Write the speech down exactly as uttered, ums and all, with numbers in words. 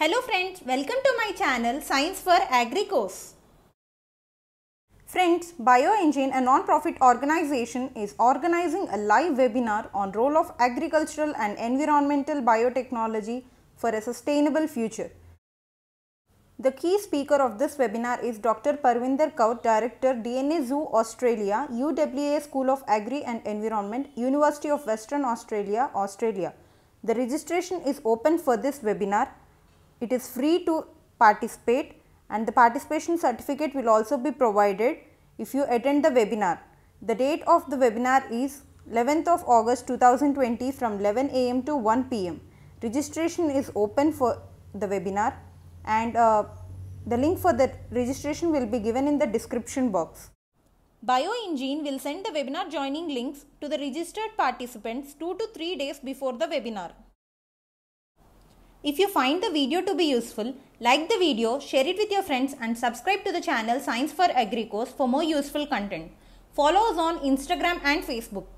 Hello friends, welcome to my channel Science for Agri course. Friends, Bioengine, a non-profit organization, is organizing a live webinar on role of agricultural and environmental biotechnology for a sustainable future. The key speaker of this webinar is Doctor Parwinder Kaur, Director, D N A Zoo Australia, U W A School of Agri and Environment, University of Western Australia, Australia. The registration is open for this webinar. It is free to participate and the participation certificate will also be provided if you attend the webinar. The date of the webinar is eleventh of August two thousand twenty from eleven A M to one P M. Registration is open for the webinar and uh, the link for the registration will be given in the description box. Bioengine will send the webinar joining links to the registered participants two to three days before the webinar. If you find the video to be useful, like the video, share it with your friends and subscribe to the channel Science for Agri course for more useful content. Follow us on Instagram and Facebook.